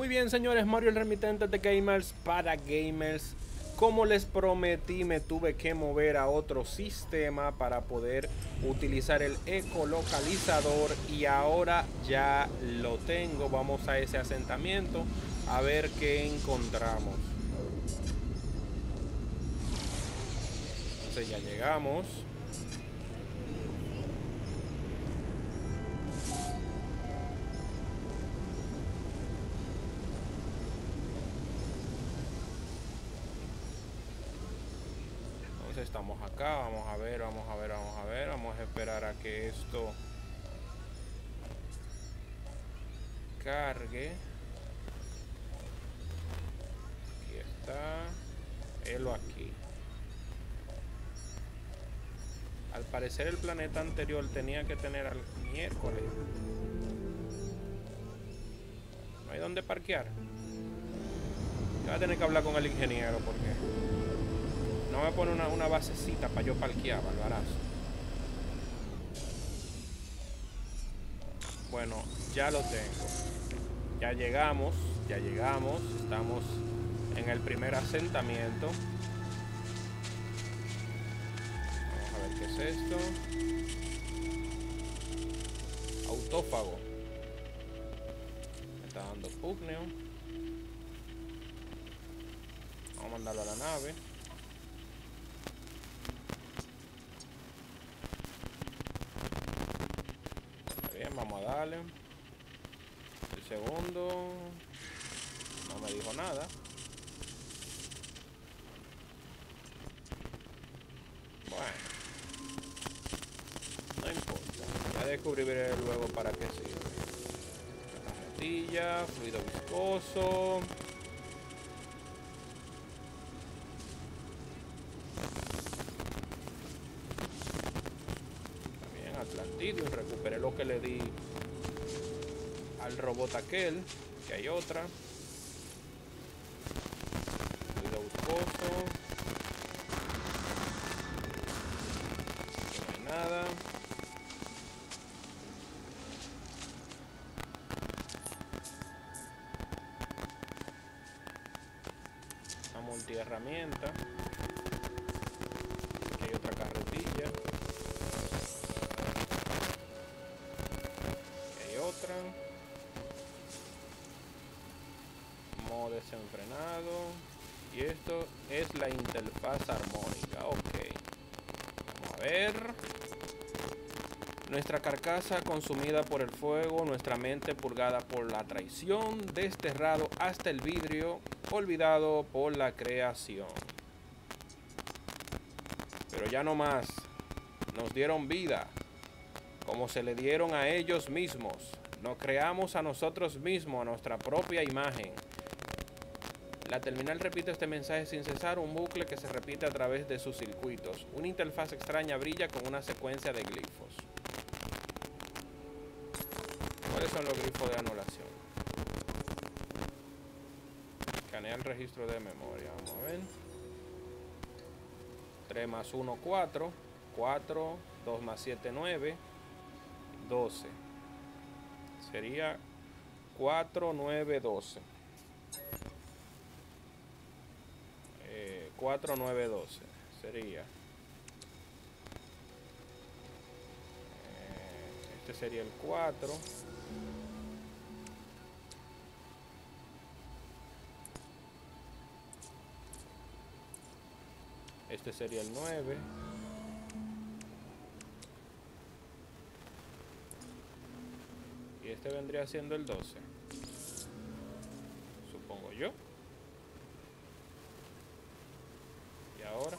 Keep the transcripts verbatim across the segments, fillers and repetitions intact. Muy bien, señores, Mario el remitente de Gamers para Gamers. Como les prometí, me tuve que mover a otro sistema para poder utilizar el ecolocalizador y ahora ya lo tengo. Vamos a ese asentamiento a ver qué encontramos. Entonces ya llegamos. Estamos acá, vamos a ver, vamos a ver, vamos a ver, vamos a esperar a que esto cargue. Aquí está, helo aquí. Al parecer el planeta anterior tenía que tener al miércoles. No hay dónde parquear. Voy a tener que hablar con el ingeniero porque... no me pone una, una basecita para yo parquear, barbarazo. Bueno, ya lo tengo. Ya llegamos, ya llegamos. Estamos en el primer asentamiento. Vamos a ver qué es esto. Autófago. Me está dando pugneo. Vamos a mandarlo a la nave. Vamos a darle. El segundo no me dijo nada. Bueno, no importa. Ya descubriré luego para qué sirve. Cajetilla, fluido viscoso. Y recuperé lo que le di al robot aquel, que hay otra. Cuidado, no hay nada. Una multiherramienta. Aquí hay otra carretilla. Modo desenfrenado. Y esto es la interfaz armónica. Ok, vamos a ver. Nuestra carcasa consumida por el fuego, nuestra mente purgada por la traición, desterrado hasta el vidrio, olvidado por la creación. Pero ya no más. Nos dieron vida como se le dieron a ellos mismos. Nos creamos a nosotros mismos, a nuestra propia imagen. La terminal repite este mensaje sin cesar, un bucle que se repite a través de sus circuitos. Una interfaz extraña brilla con una secuencia de glifos. ¿Cuáles son los glifos de anulación? Escanea el registro de memoria, vamos a ver. tres más uno, cuatro. cuatro, dos más siete, nueve, doce. Sería cuatro, nueve, doce. Eh, cuatro, nueve, doce. Sería. Eh, este sería el cuatro. Este sería el nueve. Este vendría siendo el doce, supongo yo. Y ahora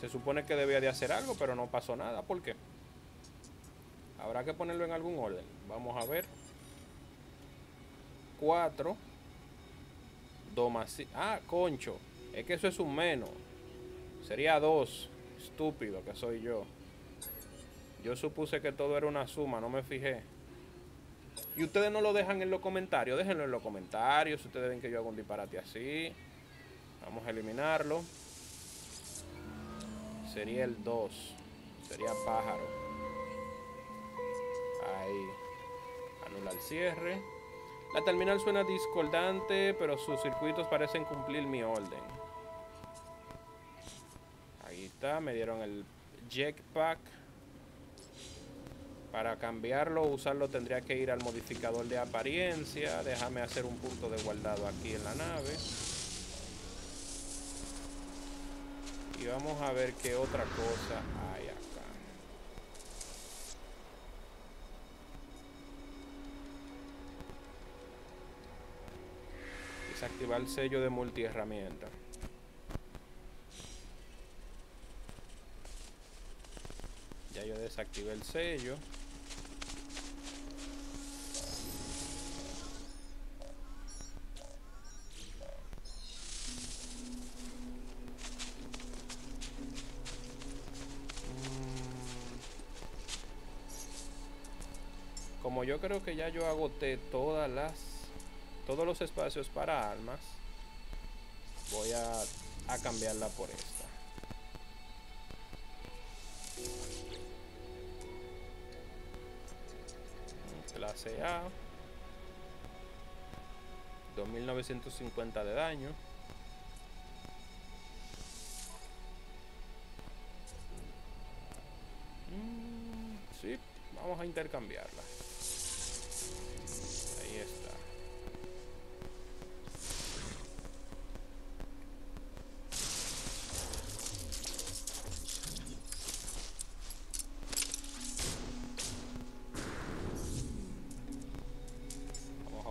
se supone que debía de hacer algo, pero no pasó nada. ¿Por qué? Habrá que ponerlo en algún orden. Vamos a ver. cuatro. dos más... ah, concho. Es que eso es un menos. Sería dos. Estúpido que soy yo. Yo supuse que todo era una suma, no me fijé. Y ustedes no lo dejan en los comentarios. Déjenlo en los comentarios si ustedes ven que yo hago un disparate así. Vamos a eliminarlo. Sería el dos. Sería pájaro. Ahí. Anular cierre. La terminal suena discordante, pero sus circuitos parecen cumplir mi orden. Ahí está. Me dieron el jetpack. Para cambiarlo o usarlo tendría que ir al modificador de apariencia. Déjame hacer un punto de guardado aquí en la nave. Y vamos a ver qué otra cosa hay acá. Desactivar el sello de multiherramienta. Ya yo desactivé el sello. Como yo creo que ya yo agoté todas las todos los espacios para armas, voy a, a cambiarla por esta. Clase A, dos mil novecientos cincuenta de daño. Mm, sí, vamos a intercambiarla. Ahí está.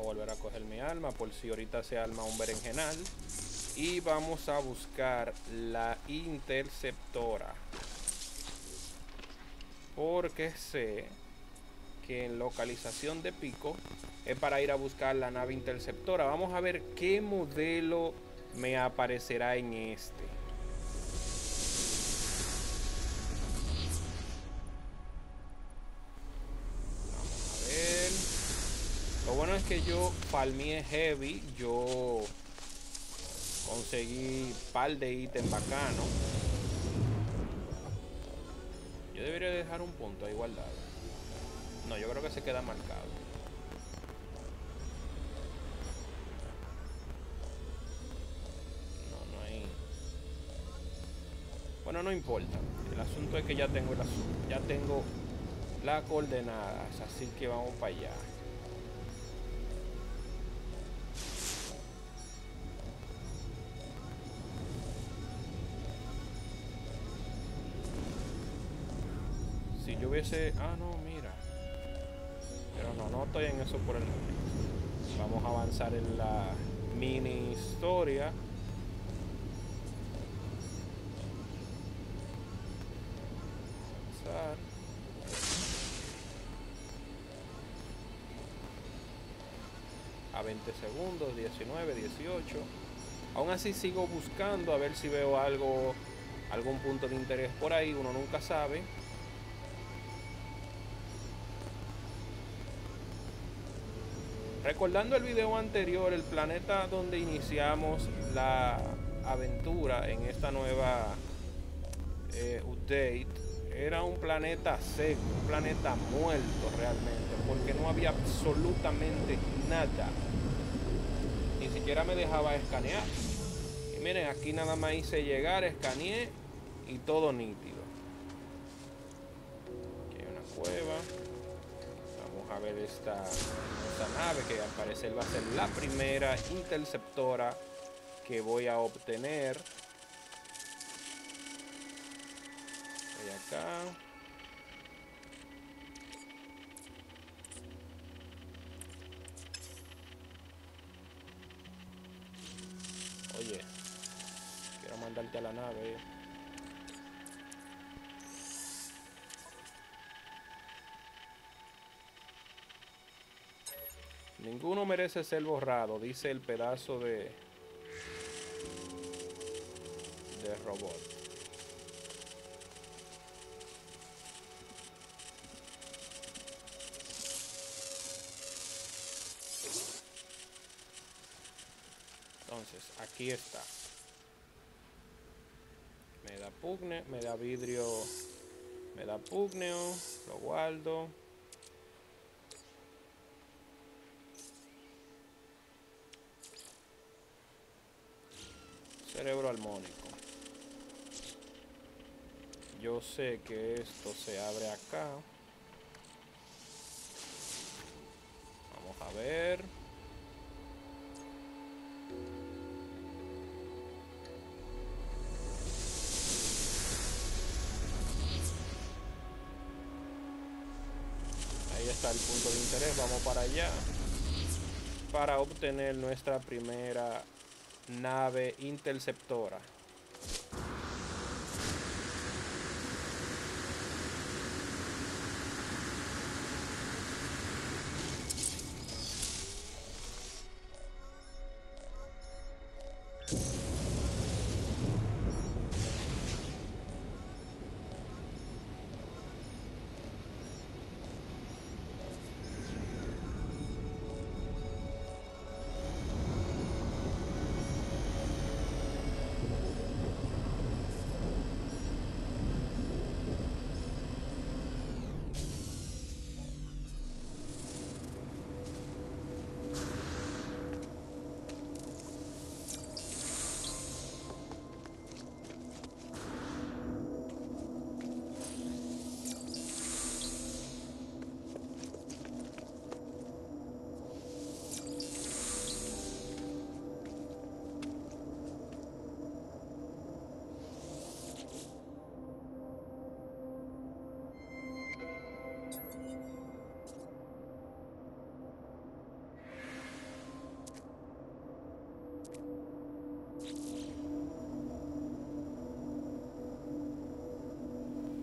Volver a coger mi alma por si ahorita se arma un berenjenal. Y vamos a buscar la interceptora, porque sé que en localización de pico es para ir a buscar la nave interceptora. Vamos a ver qué modelo me aparecerá en este. Que yo palmié heavy, yo conseguí par de ítem bacano. Yo debería dejar un punto ahí guardado. No, yo creo que se queda marcado. No, no hay. Bueno, no importa. El asunto es que ya tengo el asunto. Ya tengo las coordenadas, así que vamos para allá. Yo hubiese... Ah, no, mira. Pero no, no estoy en eso por el momento. Vamos a avanzar en la mini historia. Avanzar. A veinte segundos, diecinueve, dieciocho. Aún así sigo buscando a ver si veo algo, algún punto de interés por ahí. Uno nunca sabe. Recordando el video anterior, el planeta donde iniciamos la aventura en esta nueva eh, update era un planeta seco, un planeta muerto realmente, porque no había absolutamente nada. Ni siquiera me dejaba escanear. Y miren, aquí nada más hice llegar, escaneé y todo nítido. Aquí hay una cueva. Vamos a ver esta, esta nave que al parecer va a ser la primera interceptora que voy a obtener. Voy acá. Oye, quiero mandarte a la nave. Ninguno merece ser borrado, dice el pedazo de, de robot. Entonces, aquí está. Me da pugne, me da vidrio, me da pugneo, lo guardo. Cerebro armónico. Yo sé que esto se abre acá. Vamos a ver. Ahí está el punto de interés. Vamos para allá. Para obtener nuestra primera nave interceptora.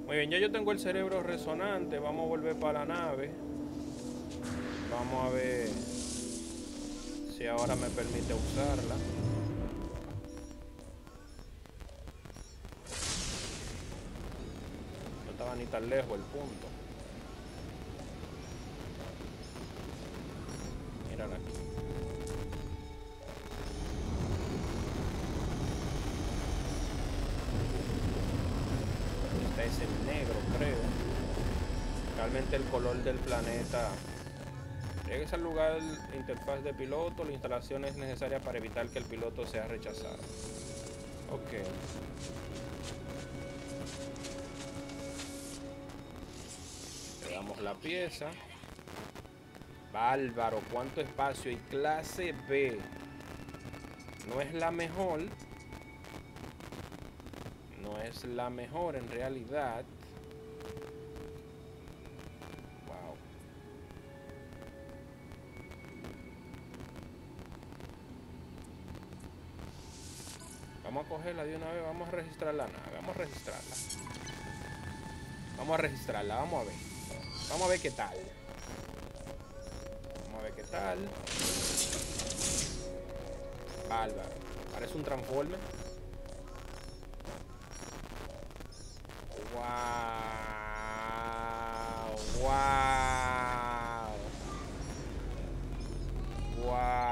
Muy bien, ya yo tengo el cerebro resonante. Vamos a volver para la nave. Vamos a ver si ahora me permite usarla. No estaba ni tan lejos el punto. Mírala aquí. Es el negro, creo. Realmente el color del planeta. Llegues al lugar, interfaz de piloto. La instalación es necesaria para evitar que el piloto sea rechazado. Ok. Le damos la pieza. Bárbaro, cuánto espacio. Y clase B. No es la mejor. No es la mejor en realidad. Wow. Vamos a cogerla de una vez. Vamos a registrar la nave. Vamos a registrarla. Vamos a registrarla. Vamos a ver. Vamos a ver qué tal. Vamos a ver qué tal. Bárbaro. Parece un transformer. Wow, wow, wow.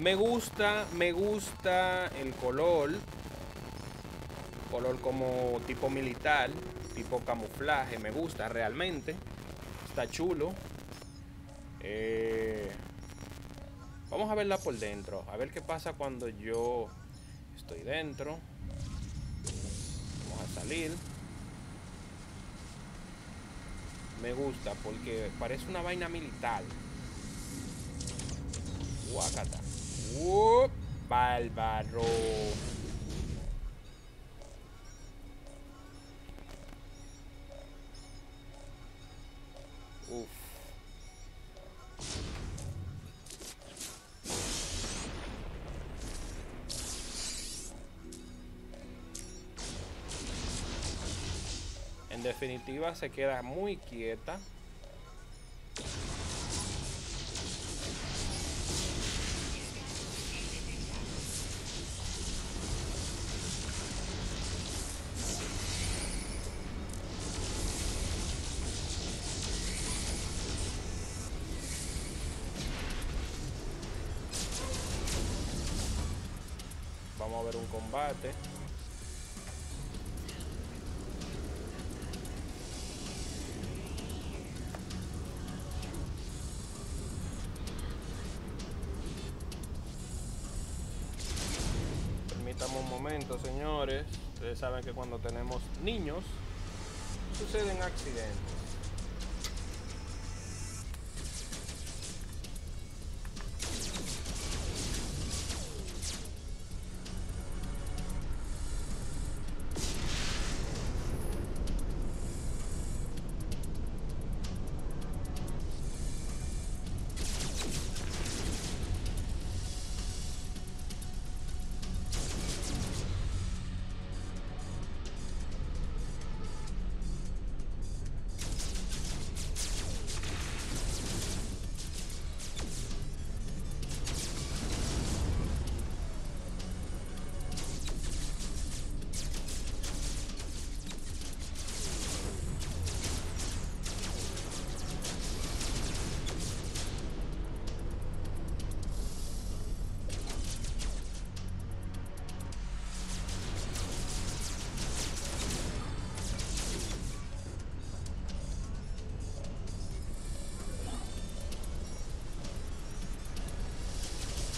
Me gusta, me gusta el color, color como tipo militar, tipo camuflaje, me gusta realmente, está chulo. Eh, vamos a verla por dentro. A ver qué pasa cuando yo estoy dentro. Vamos a salir. Me gusta porque parece una vaina militar. Guacata. ¡Uop! ¡Bárbaro! Uf. En definitiva se queda muy quieta. Vamos a ver un combate. Permítame un momento, señores. Ustedes saben que cuando tenemos niños suceden accidentes.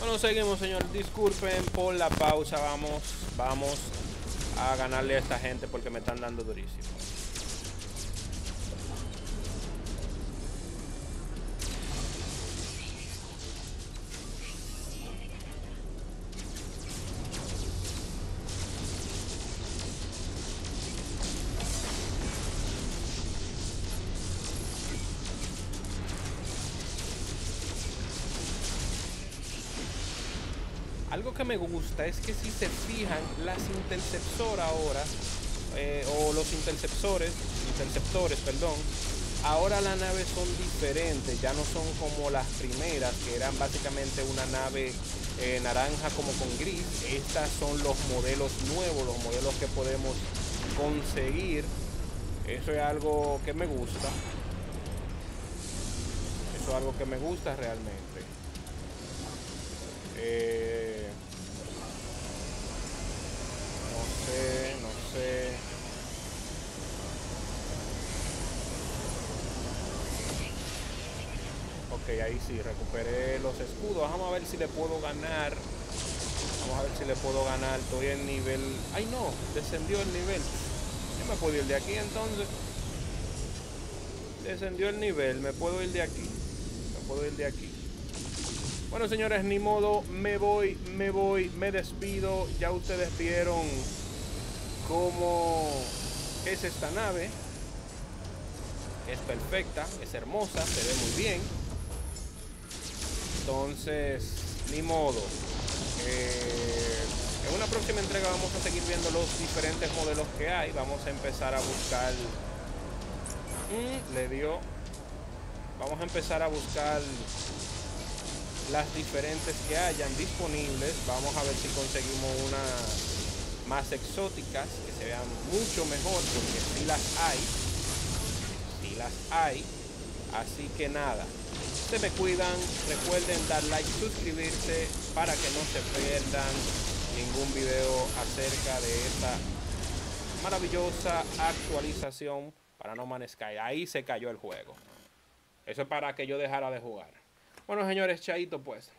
Bueno, seguimos, señor. Disculpen por la pausa. Vamos, vamos a ganarle a esta gente porque me están dando durísimo. Algo que me gusta es que si se fijan, las interceptoras ahora, eh, o los interceptores, interceptores, perdón, ahora las naves son diferentes, ya no son como las primeras, que eran básicamente una nave eh, naranja como con gris. Estas son los modelos nuevos, los modelos que podemos conseguir. Eso es algo que me gusta. Eso es algo que me gusta realmente. Eh... No sé, no sé. Ok, ahí sí, recuperé los escudos. Vamos a ver si le puedo ganar. Vamos a ver si le puedo ganar. Estoy en nivel... ¡Ay, no! Descendió el nivel. Yo me puedo ir de aquí, entonces. Descendió el nivel. Me puedo ir de aquí. Me puedo ir de aquí. Bueno, señores, ni modo. Me voy, me voy, me despido. Ya ustedes vieron cómo es esta nave. Es perfecta, es hermosa, se ve muy bien. Entonces, ni modo. Eh, en una próxima entrega vamos a seguir viendo los diferentes modelos que hay. Vamos a empezar a buscar... Mm, le dio... Vamos a empezar a buscar las diferentes que hayan disponibles. Vamos a ver si conseguimos una... más exóticas, que se vean mucho mejor, porque si las hay, si las hay. Así que nada, se me cuidan, recuerden dar like, suscribirse para que no se pierdan ningún video acerca de esta maravillosa actualización para No Man's Sky. Ahí se cayó el juego. Eso es para que yo dejara de jugar. Bueno, señores, chaito pues.